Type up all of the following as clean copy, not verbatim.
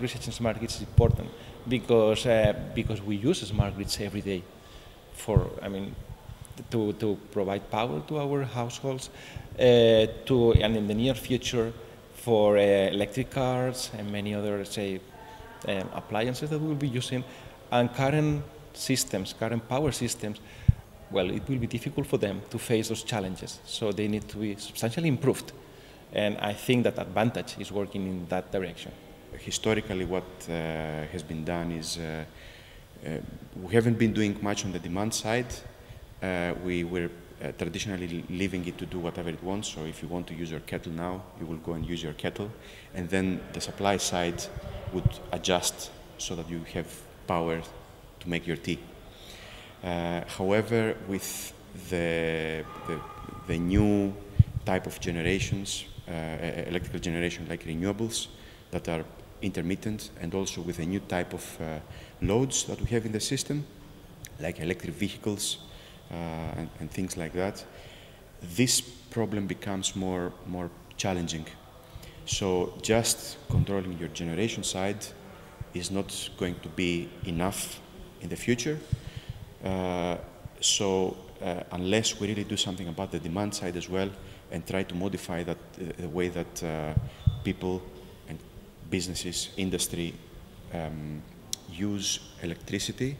research in smart grids is important because we use smart grids every day for, I mean, to provide power to our households, and in the near future for electric cars and many other, say, appliances that we will be using. And current systems, current power systems, well, it will be difficult for them to face those challenges. So they need to be substantially improved. And I think that Advantage is working in that direction. Historically, what has been done is we haven't been doing much on the demand side. We were traditionally leaving it to do whatever it wants. So if you want to use your kettle now, you will go and use your kettle. And then the supply side would adjust so that you have power to make your tea. However, with the new type of generations, electrical generation like renewables that are intermittent, and also with a new type of loads that we have in the system, like electric vehicles and things like that, this problem becomes more challenging. So just controlling your generation side is not going to be enough in the future. So unless we really do something about the demand side as well and try to modify that, the way that people and businesses, industry use electricity,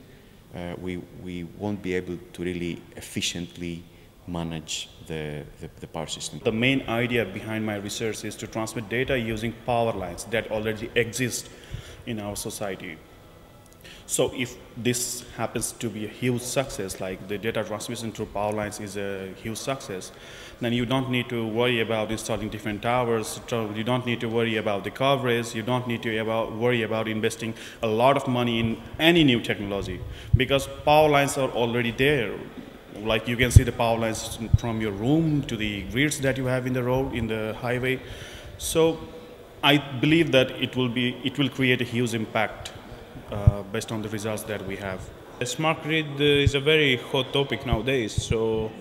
we won't be able to really efficiently manage the power system. The main idea behind my research is to transmit data using power lines that already exist in our society. So if this happens to be a huge success, like the data transmission through power lines is a huge success, then you don't need to worry about installing different towers, you don't need to worry about the coverage, you don't need to worry about investing a lot of money in any new technology, because power lines are already there. Like you can see the power lines from your room to the grids that you have in the road, in the highway. So I believe that it will create a huge impact. Based on the results that we have. The smart grid is a very hot topic nowadays, so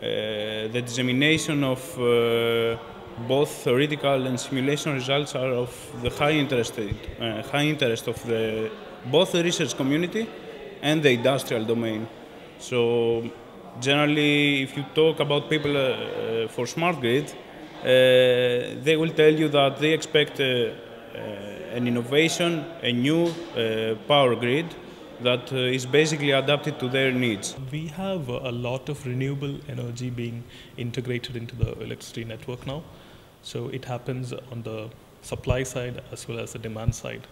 the dissemination of both theoretical and simulation results are of the high interest of both the research community and the industrial domain. So generally, if you talk about people for smart grid, they will tell you that they expect an innovation, a new power grid that is basically adapted to their needs. We have a lot of renewable energy being integrated into the electricity network now. So it happens on the supply side as well as the demand side.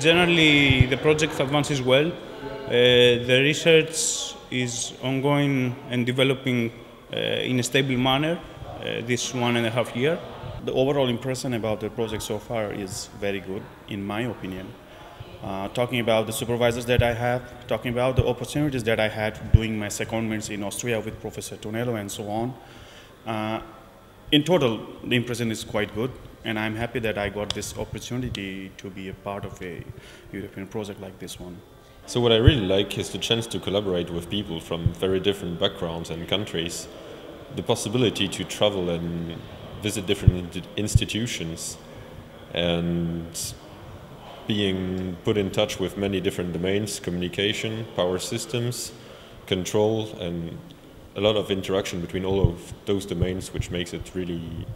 Generally, the project advances well. The research is ongoing and developing in a stable manner. This 1.5 year. The overall impression about the project so far is very good, in my opinion. Talking about the supervisors that I have, talking about the opportunities that I had doing my secondments in Austria with Professor Tonello and so on. In total, the impression is quite good, and I'm happy that I got this opportunity to be a part of a European project like this one. So what I really like is the chance to collaborate with people from very different backgrounds and countries. The possibility to travel and visit different institutions and being put in touch with many different domains, communication, power systems, control, and a lot of interaction between all of those domains, which makes it really,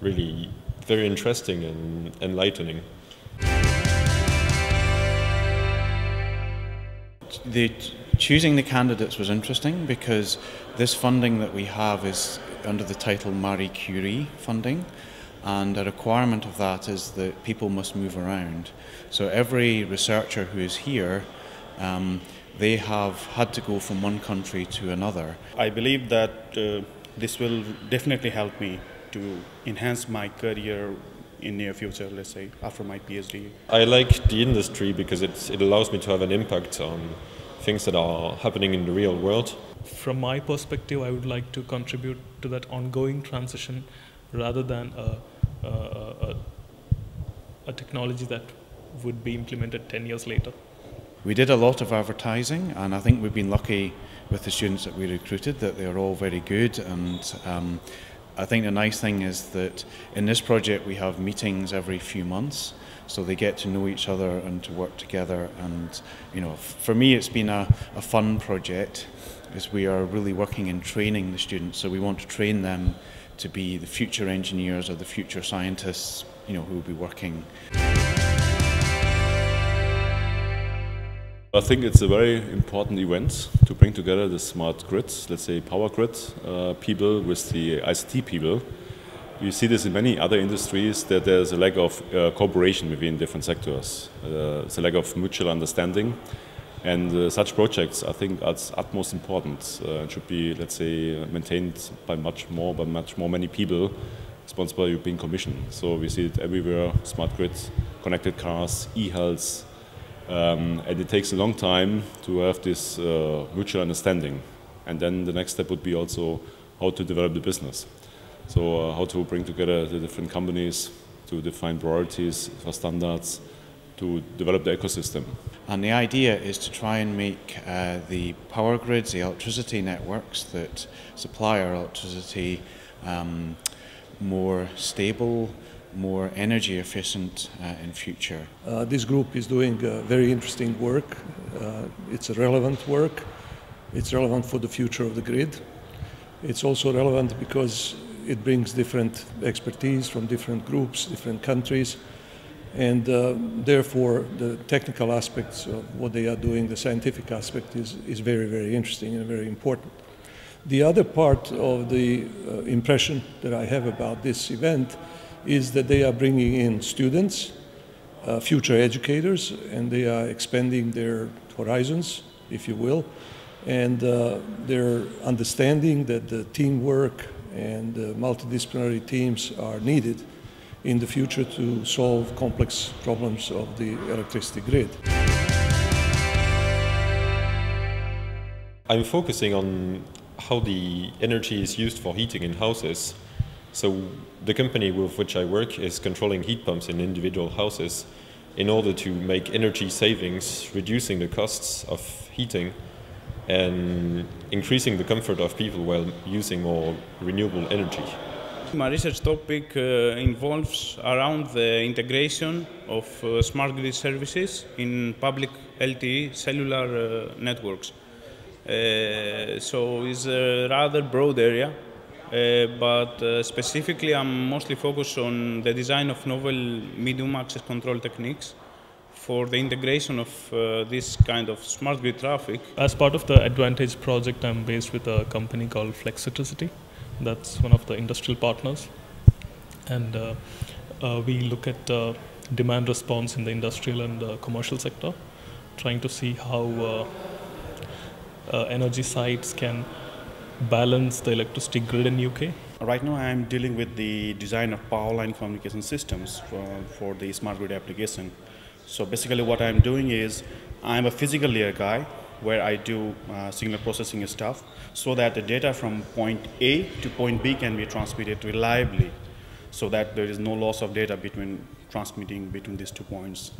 really very interesting and enlightening. Choosing the candidates was interesting because this funding that we have is under the title Marie Curie funding, and a requirement of that is that people must move around. So every researcher who is here, they have had to go from one country to another. I believe that this will definitely help me to enhance my career in the near future, let's say, after my PhD. I like the industry because it allows me to have an impact on things that are happening in the real world. From my perspective, I would like to contribute to that ongoing transition rather than a technology that would be implemented 10 years later. We did a lot of advertising, and I think we've been lucky with the students that we recruited that they are all very good, and I think the nice thing is that in this project we have meetings every few months, so they get to know each other and to work together. And you know, for me, it's been a fun project, as we are really working in training the students. So we want to train them to be the future engineers or the future scientists, you know, who will be working. I think it's a very important event to bring together the smart grids, let's say power grid people with the ICT people. You see this in many other industries, that there's a lack of cooperation within different sectors. It's a lack of mutual understanding. And such projects, I think, are utmost important and should be, let's say, maintained by many people, sponsored by the European Commission. So we see it everywhere: smart grids, connected cars, e-health, and it takes a long time to have this mutual understanding. And then the next step would be also how to develop the business. So how to bring together the different companies to define priorities for standards, to develop the ecosystem. And the idea is to try and make the power grids, the electricity networks that supply our electricity, more stable, more energy efficient in future. This group is doing very interesting work. It's relevant work. It's relevant for the future of the grid. It's also relevant because it brings different expertise from different groups, different countries. And therefore, the technical aspects of what they are doing, the scientific aspect, is very, very interesting and very important. The other part of the impression that I have about this event is that they are bringing in students, future educators, and they are expanding their horizons, if you will, and their understanding that the teamwork and multidisciplinary teams are needed in the future to solve complex problems of the electricity grid. I'm focusing on how the energy is used for heating in houses. So the company with which I work is controlling heat pumps in individual houses in order to make energy savings, reducing the costs of heating and increasing the comfort of people while using more renewable energy. My research topic involves around the integration of smart grid services in public LTE cellular networks. So it's a rather broad area, but specifically I'm mostly focused on the design of novel medium access control techniques for the integration of this kind of smart grid traffic. As part of the Advantage project, I'm based with a company called Flexitricity. That's one of the industrial partners, and we look at demand response in the industrial and commercial sector, trying to see how energy sites can balance the electricity grid in UK. Right now I am dealing with the design of power line communication systems for the smart grid application. So basically what I am doing is I am a physical layer guy, where I do signal processing stuff so that the data from point A to point B can be transmitted reliably, so that there is no loss of data between transmitting between these two points.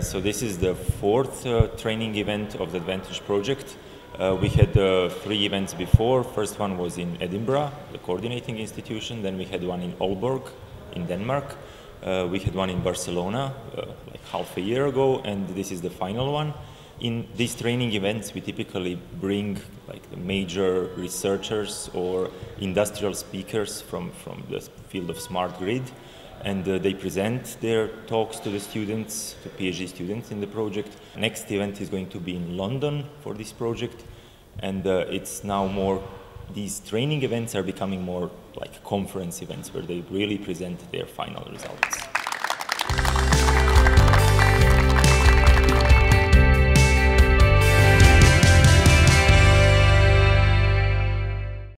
So this is the fourth training event of the Advantage project. We had three events before. First one was in Edinburgh, the coordinating institution. Then we had one in Alborg in Denmark. We had one in Barcelona like half a year ago, and this is the final one. In these training events, we typically bring like the major researchers or industrial speakers from the field of smart grid, and they present their talks to the students, to PhD students in the project. Next event is going to be in London for this project, and it's now more, these training events are becoming more like conference events where they really present their final results.